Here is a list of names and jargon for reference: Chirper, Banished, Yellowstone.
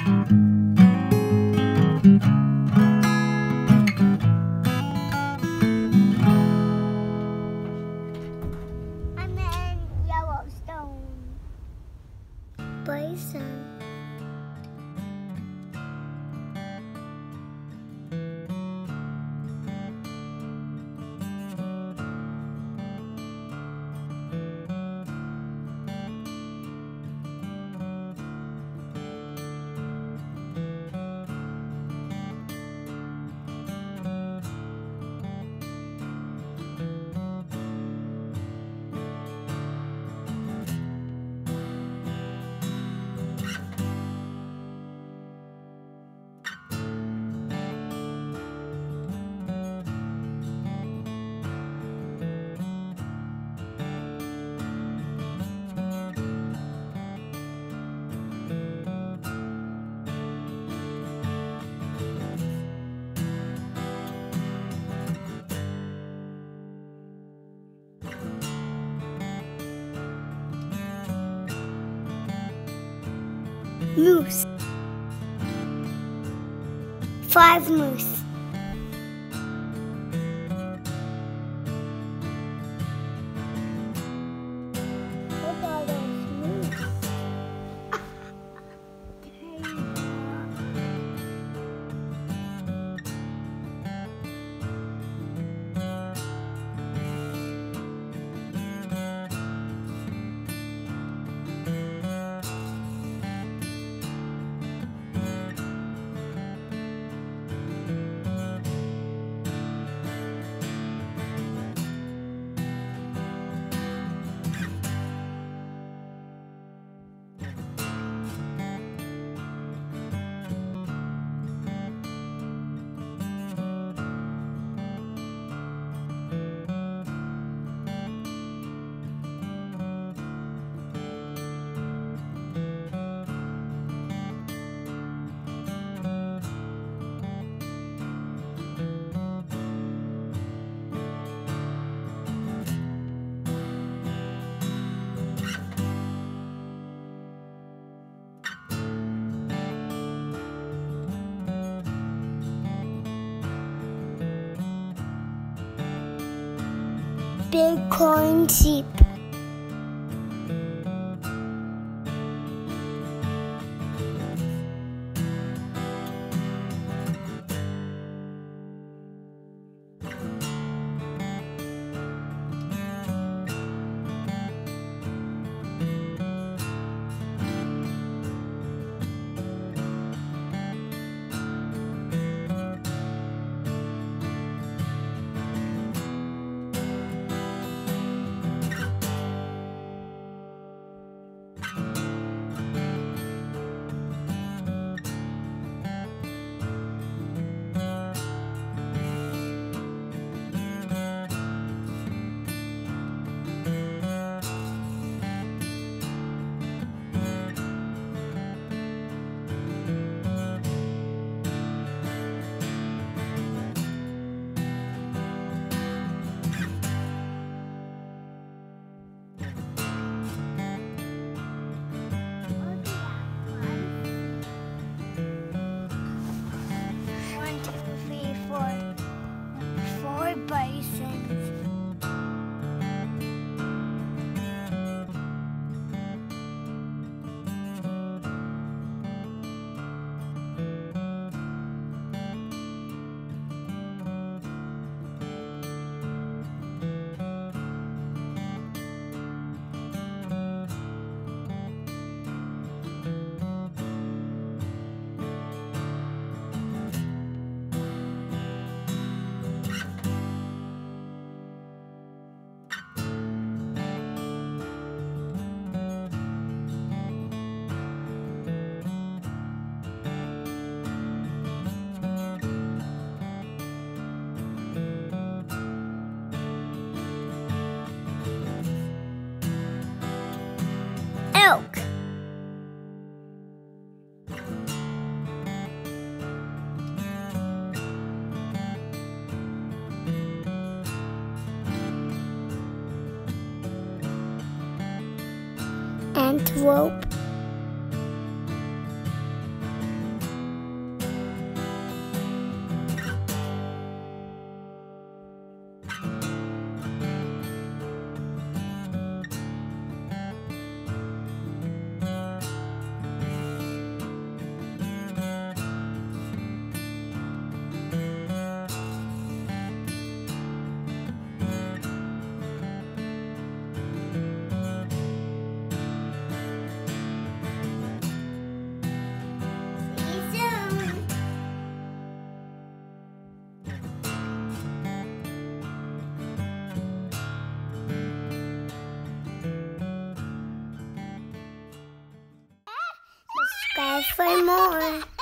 I'm in Yellowstone. Bison. Moose. 5 moose. 1 sheep. 4 bisons. 12 foi morrer.